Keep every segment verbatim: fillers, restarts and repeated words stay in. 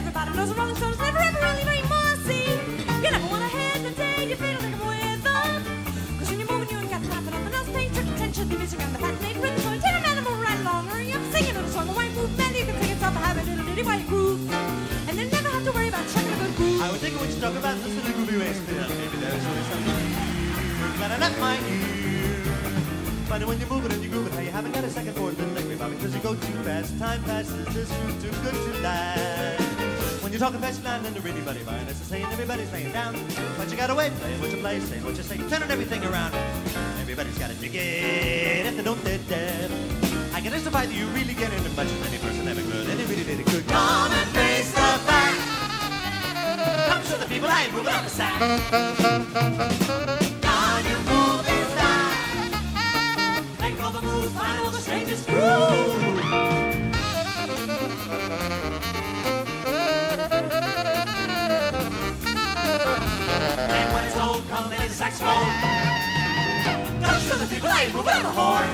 Everybody knows the Rolling Stones never ever really made mercy. You never want to head the day you feel like a weather. Cause when you're moving, you ain't got time for nothing else. Paying strict attention to the music and the fascinated with the joint. Take an animal right along, hurry up, singing on a song. A white groove, then you can sing it, stop a habit, little ditty while you groove. And then never have to worry about checking a good groove. I would think of what you talk about, listen to groovy ways. Maybe there's really something. But I left mine here. But when you're moving and you're grooving, how you haven't got a second for it, then think about it. Cause you go too fast, time passes, this room's too good to last. You're talking fast line and to really buddy by, and it's the same, everybody's laying down. But you gotta wait, play what you play, say what you say, turning everything around. Everybody's gotta dig it, if they don't, they're dead. I can testify that you really get into much of any person ever could, and it really did a good job. Come and face the fact. Come show the people how you move it up the side. Now you move this side. Make all the moves, find all the strangest groove. And when it's old, come in the saxophone. Don't show the people I ain't moving on the horn.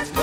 That's